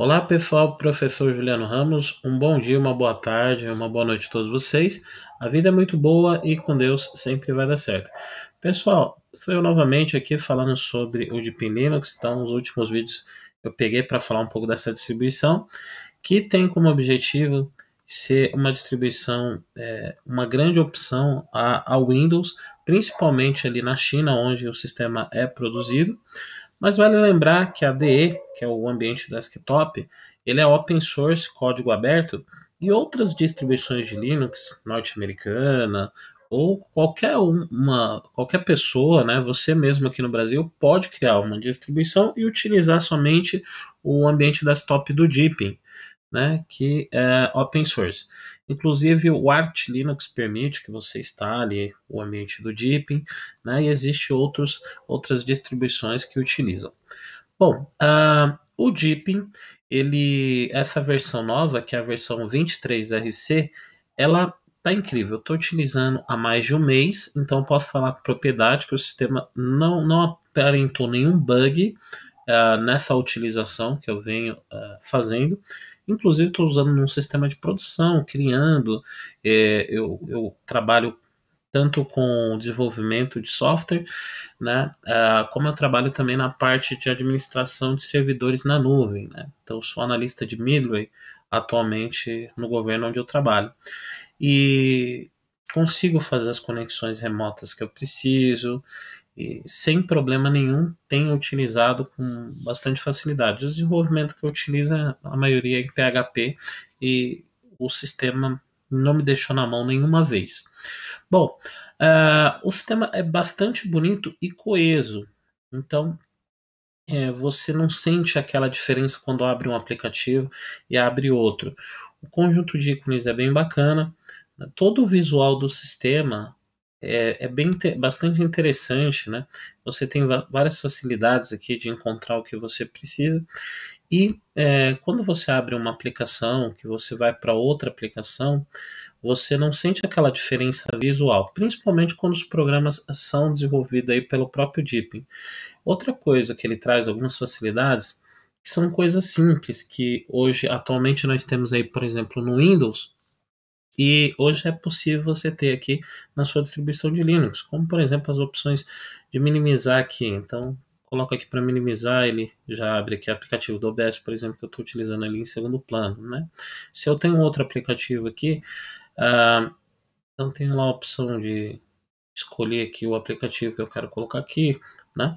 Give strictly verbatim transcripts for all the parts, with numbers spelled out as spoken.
Olá pessoal, professor Juliano Ramos, um bom dia, uma boa tarde, uma boa noite a todos vocês. A vida é muito boa e com Deus sempre vai dar certo. Pessoal, sou eu novamente aqui falando sobre o Deepin Linux. Então, nos últimos vídeos eu peguei para falar um pouco dessa distribuição, que tem como objetivo ser uma distribuição, é, uma grande opção a, a Windows, principalmente ali na China, onde o sistema é produzido. Mas vale lembrar que a D E, que é o ambiente desktop, ele é open source, código aberto, e outras distribuições de Linux, norte-americana, ou qualquer, uma, qualquer pessoa, né, você mesmo aqui no Brasil, pode criar uma distribuição e utilizar somente o ambiente desktop do Deepin, né, que é open source. Inclusive o Arch Linux permite que você instale o ambiente do Deepin, né, e existem outros, outras distribuições que utilizam. Bom, uh, o Deepin, ele, essa versão nova, que é a versão vinte e três R C, ela tá incrível. Eu tô utilizando há mais de um mês, então posso falar com propriedade que o sistema não, não aparentou nenhum bug uh, nessa utilização que eu venho uh, fazendo. Inclusive estou usando num sistema de produção, criando, eh, eu, eu trabalho tanto com desenvolvimento de software, né, ah, como eu trabalho também na parte de administração de servidores na nuvem, né. Então sou analista de middleware atualmente no governo onde eu trabalho e consigo fazer as conexões remotas que eu preciso e sem problema nenhum, tenho utilizado com bastante facilidade. O desenvolvimento que eu utilizo, a maioria é em P H P, e o sistema não me deixou na mão nenhuma vez. Bom, uh, o sistema é bastante bonito e coeso, então é, você não sente aquela diferença quando abre um aplicativo e abre outro. O conjunto de ícones é bem bacana, né? Todo o visual do sistema É, é bem, bastante interessante, né? Você tem várias facilidades aqui de encontrar o que você precisa. E é, quando você abre uma aplicação, que você vai para outra aplicação, você não sente aquela diferença visual, principalmente quando os programas são desenvolvidos aí pelo próprio Deepin. Outra coisa que ele traz algumas facilidades, que são coisas simples, que hoje, atualmente, nós temos aí, por exemplo, no Windows, e hoje é possível você ter aqui na sua distribuição de Linux, como por exemplo as opções de minimizar aqui. Então coloco aqui para minimizar, ele já abre aqui o aplicativo do O B S, por exemplo, que eu estou utilizando ali em segundo plano, né? Se eu tenho outro aplicativo aqui, ah, então tenho lá a opção de escolher aqui o aplicativo que eu quero colocar aqui, né?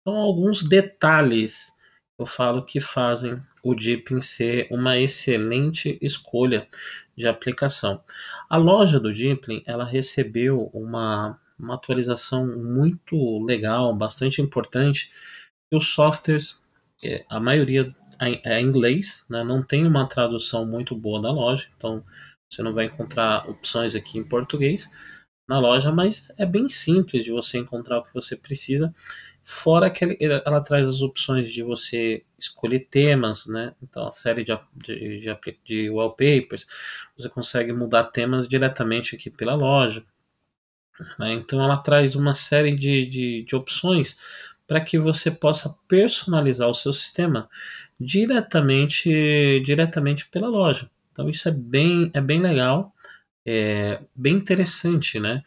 Então alguns detalhes eu falo que fazem o Deepin ser uma excelente escolha de aplicação. A loja do Deepin, ela recebeu uma, uma atualização muito legal, bastante importante. Os softwares, a maioria é em inglês, né? Não tem uma tradução muito boa na loja, então você não vai encontrar opções aqui em português na loja, mas é bem simples de você encontrar o que você precisa. Fora que ela traz as opções de você escolher temas, né? Então, a série de, de, de, de wallpapers, você consegue mudar temas diretamente aqui pela loja, né? Então, ela traz uma série de, de, de opções para que você possa personalizar o seu sistema diretamente, diretamente pela loja. Então, isso é bem, é bem legal, é bem interessante, né?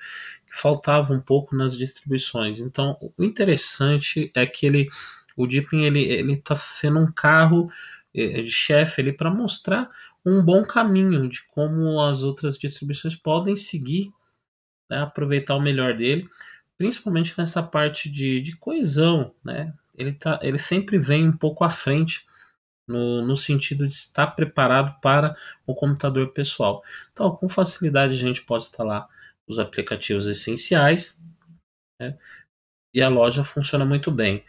Faltava um pouco nas distribuições. Então, o interessante é que ele, o Deepin, ele ele está sendo um carro de chefe ali para mostrar um bom caminho de como as outras distribuições podem seguir, né, aproveitar o melhor dele, principalmente nessa parte de, de coesão, né? Ele tá, ele sempre vem um pouco à frente no, no sentido de estar preparado para o computador pessoal. Então, com facilidade a gente pode instalar os aplicativos essenciais, né? E a loja funciona muito bem.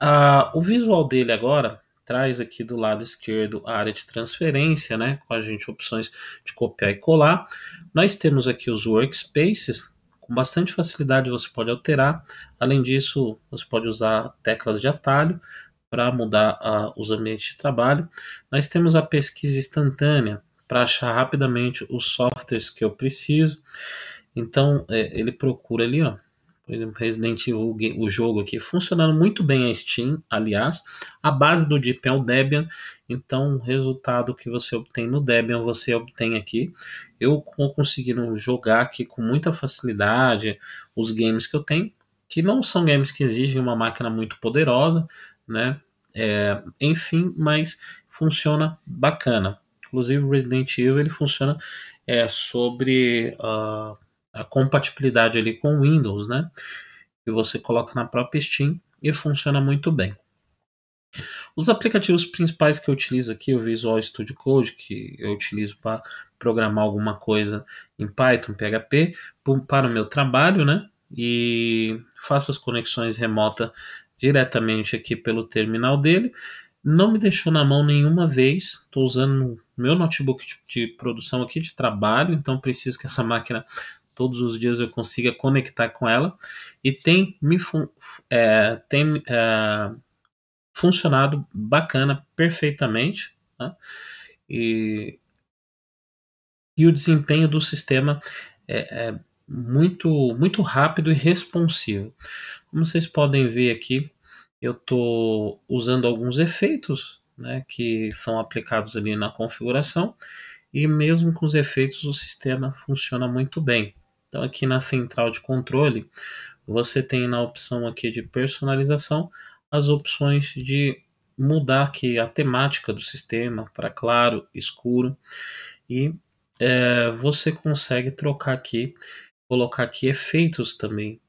Ah, o visual dele agora traz aqui do lado esquerdo a área de transferência, né? Com a gente opções de copiar e colar. Nós temos aqui os workspaces, com bastante facilidade você pode alterar. Além disso, você pode usar teclas de atalho para mudar ah, os ambientes de trabalho. Nós temos a pesquisa instantânea para achar rapidamente os softwares que eu preciso. Então, ele procura ali, ó, Resident Evil, o jogo aqui, funcionando muito bem a Steam, aliás. A base do Deepin é o Debian, então o resultado que você obtém no Debian, você obtém aqui. Eu conseguindo jogar aqui com muita facilidade os games que eu tenho, que não são games que exigem uma máquina muito poderosa, né? É, enfim, mas funciona bacana. Inclusive o Resident Evil ele funciona é, sobre... Uh, a compatibilidade ali com o Windows, né? Que você coloca na própria Steam e funciona muito bem. Os aplicativos principais que eu utilizo aqui, o Visual Studio Code, que eu utilizo para programar alguma coisa em Python, P H P, para o meu trabalho, né? E faço as conexões remotas diretamente aqui pelo terminal dele. Não me deixou na mão nenhuma vez, estou usando meu notebook de produção aqui, de trabalho, então preciso que essa máquina... todos os dias eu consiga conectar com ela, e tem me fun é, tem é, funcionado bacana, perfeitamente, tá? e, e o desempenho do sistema é, é muito, muito rápido e responsivo. Como vocês podem ver aqui, eu estou usando alguns efeitos, né, que são aplicados ali na configuração, e mesmo com os efeitos o sistema funciona muito bem. Então aqui na central de controle, você tem na opção aqui de personalização, as opções de mudar aqui a temática do sistema para claro, escuro. E é, você consegue trocar aqui, colocar aqui efeitos também.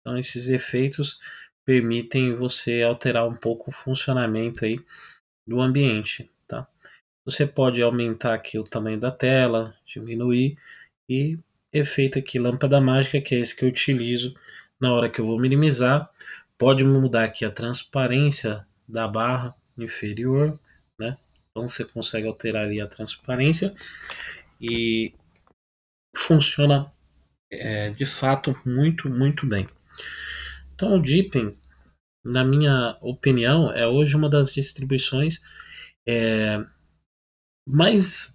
Então esses efeitos permitem você alterar um pouco o funcionamento aí do ambiente. Tá? Você pode aumentar aqui o tamanho da tela, diminuir e... efeito aqui, lâmpada mágica, que é esse que eu utilizo na hora que eu vou minimizar. Pode mudar aqui a transparência da barra inferior, né? Então você consegue alterar ali a transparência e funciona é, de fato muito, muito bem. Então o Deepin, na minha opinião, é hoje uma das distribuições é, mais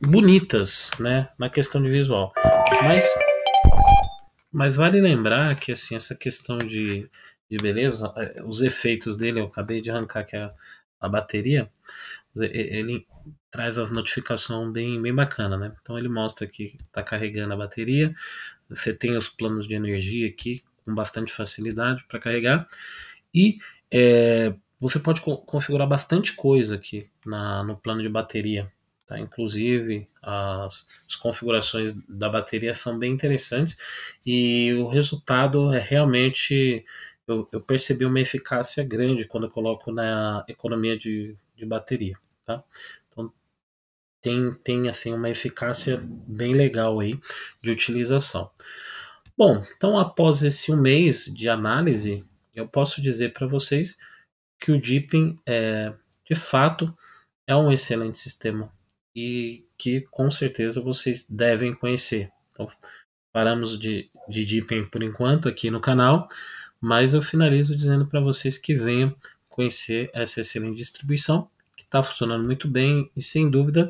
bonitas, né, na questão de visual. Mas, mas vale lembrar que assim, essa questão de, de beleza, os efeitos dele, eu acabei de arrancar aqui a, a bateria, ele traz as notificações bem, bem bacana, né? Então ele mostra que está carregando a bateria, você tem os planos de energia aqui com bastante facilidade para carregar, e é, você pode co configurar bastante coisa aqui na, no plano de bateria. Tá, inclusive as, as configurações da bateria são bem interessantes e o resultado é realmente, eu, eu percebi uma eficácia grande quando eu coloco na economia de, de bateria, tá? Então tem, tem assim, uma eficácia bem legal aí de utilização. Bom, então após esse um mês de análise, eu posso dizer para vocês que o Deepin é, de fato é um excelente sistema e que com certeza vocês devem conhecer. Então, paramos de, de Deepin por enquanto aqui no canal, mas eu finalizo dizendo para vocês que venham conhecer essa excelente distribuição, que está funcionando muito bem e sem dúvida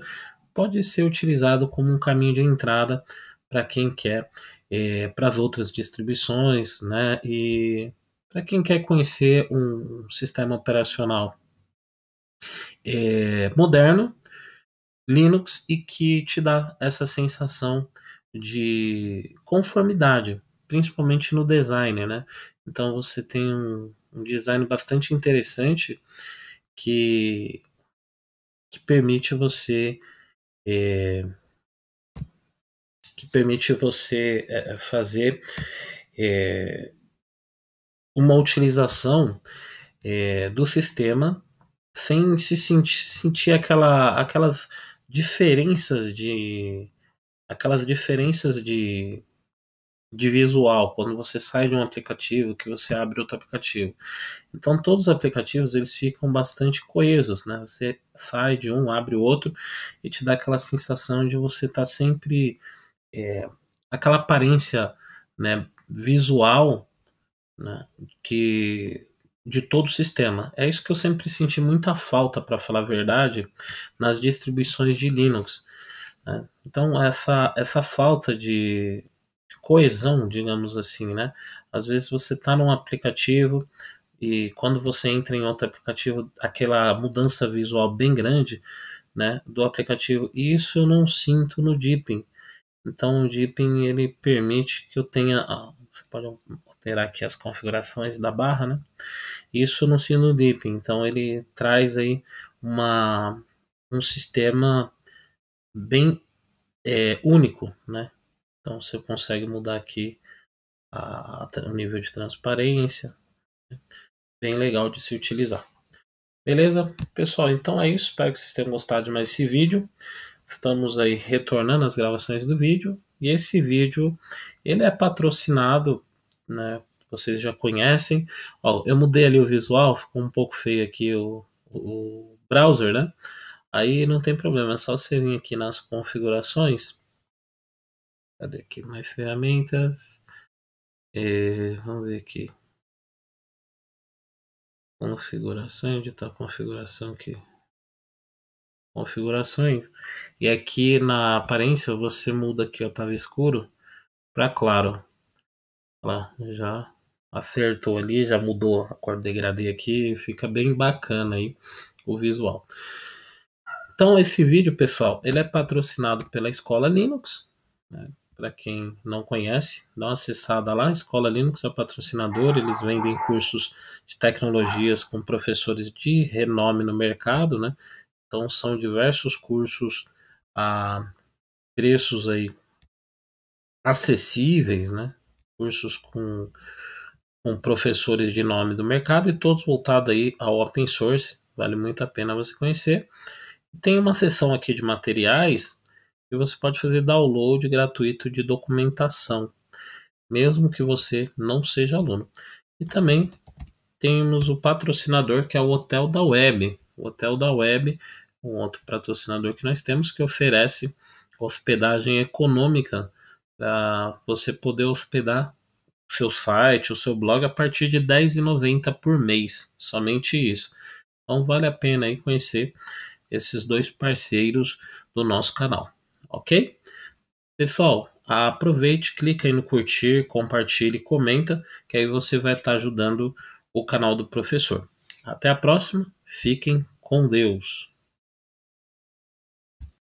pode ser utilizado como um caminho de entrada para quem quer, é, para as outras distribuições, né, e para quem quer conhecer um sistema operacional é, moderno, Linux, e que te dá essa sensação de conformidade, principalmente no design, né? Então você tem um, um design bastante interessante que, que permite você é, que permite você é, fazer é, uma utilização é, do sistema sem se sentir, sentir aquela, aquelas diferenças de aquelas diferenças de, de visual quando você sai de um aplicativo que você abre outro aplicativo. Então todos os aplicativos eles ficam bastante coesos, né? Você sai de um, abre o outro e te dá aquela sensação de você estar tá sempre é, aquela aparência, né, visual, né, que de todo o sistema. É isso que eu sempre senti muita falta, para falar a verdade, nas distribuições de Linux, né? Então essa, essa falta de coesão, digamos assim, né? Às vezes você está num aplicativo e quando você entra em outro aplicativo, aquela mudança visual bem grande, né, do aplicativo. E isso eu não sinto no Deepin. Então o Deepin, ele permite que eu tenha... Você pode alterar aqui as configurações da barra, né? Isso eu não sinto no Deepin. Então ele traz aí uma, um sistema bem é, único, né? Então você consegue mudar aqui a, a, o nível de transparência. Bem legal de se utilizar. Beleza? Pessoal, então é isso. Espero que vocês tenham gostado de mais esse vídeo. Estamos aí retornando às gravações do vídeo. E esse vídeo, ele é patrocinado, né? Vocês já conhecem. Ó, eu mudei ali o visual, ficou um pouco feio aqui o, o browser, né? Aí não tem problema, é só você vir aqui nas configurações. Cadê aqui? Mais ferramentas. É, vamos ver aqui. Configurações. Onde está a configuração aqui? Configurações. E aqui na aparência você muda aqui, ó, estava escuro para claro. Lá, já acertou ali, já mudou a cor do degradê aqui. Fica bem bacana aí o visual. Então esse vídeo, pessoal, ele é patrocinado pela Escola Linux. Né? Para quem não conhece, dá uma acessada lá, Escola Linux é patrocinador, eles vendem cursos de tecnologias com professores de renome no mercado, né? Então são diversos cursos a preços aí acessíveis, né? Cursos com, com professores de nome do mercado e todos voltados aí ao open source, vale muito a pena você conhecer. Tem uma seção aqui de materiais, e você pode fazer download gratuito de documentação, mesmo que você não seja aluno. E também temos o patrocinador, que é o Hotel da Web. O Hotel da Web, um outro patrocinador que nós temos, que oferece hospedagem econômica para você poder hospedar o seu site, o seu blog, a partir de dez reais e noventa centavos por mês, somente isso. Então vale a pena aí conhecer esses dois parceiros do nosso canal. Ok? Pessoal, aproveite, clica aí no curtir, compartilhe, comenta, que aí você vai estar ajudando o canal do professor. Até a próxima, fiquem com Deus!